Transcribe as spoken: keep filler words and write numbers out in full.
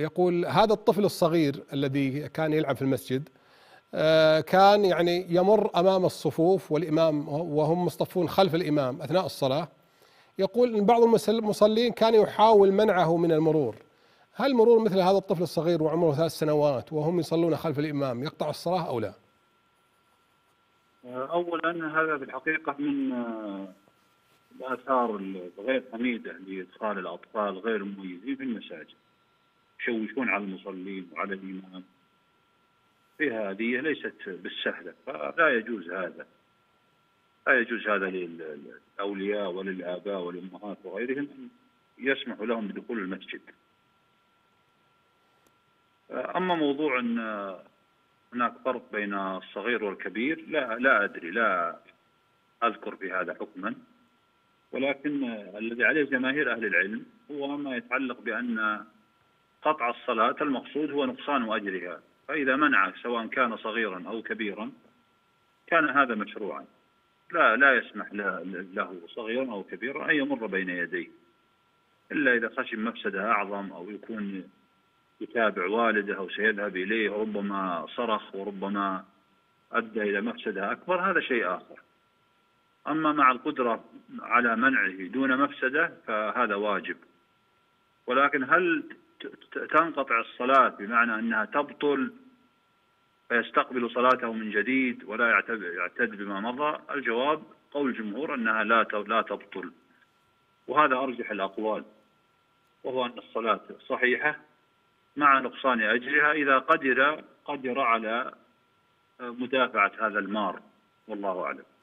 يقول هذا الطفل الصغير الذي كان يلعب في المسجد كان يعني يمر أمام الصفوف والإمام وهم مصطفون خلف الإمام أثناء الصلاة. يقول أن بعض المصلين كان يحاول منعه من المرور، هل مرور مثل هذا الطفل الصغير وعمره ثلاث سنوات وهم يصلون خلف الإمام يقطع الصلاة أو لا؟ أولا هذا في الحقيقة من الآثار الغير حميدة لإدخال الأطفال غير المميزين في المساجد، يشوشون على المصلين وعلى الإمام، في هذه ليست بالسهلة، فلا يجوز هذا، لا يجوز هذا للأولياء وللآباء والأمهات وغيرهم أن يسمحوا لهم بدخول المسجد. أما موضوع أن هناك فرق بين الصغير والكبير لا لا أدري، لا أذكر في هذا حكما، ولكن الذي عليه جماهير أهل العلم هو ما يتعلق بأن قطع الصلاة المقصود هو نقصان أجرها، فإذا منع سواء كان صغيرا أو كبيرا كان هذا مشروعا، لا لا يسمح له صغيرا أو كبيرا أن يمر بين يديه إلا إذا خشي مفسدة أعظم أو يكون يتابع والده أو سيذهب إليه، ربما صرخ وربما أدى إلى مفسدة أكبر، هذا شيء آخر. أما مع القدرة على منعه دون مفسدة فهذا واجب، ولكن هل تنقطع الصلاة بمعنى أنها تبطل فيستقبل صلاته من جديد ولا يعتد بما مضى؟ الجواب قول الجمهور أنها لا تبطل، وهذا أرجح الأقوال، وهو أن الصلاة صحيحة مع نقصان أجرها إذا قدر قدر على مدافعة هذا المار، والله أعلم.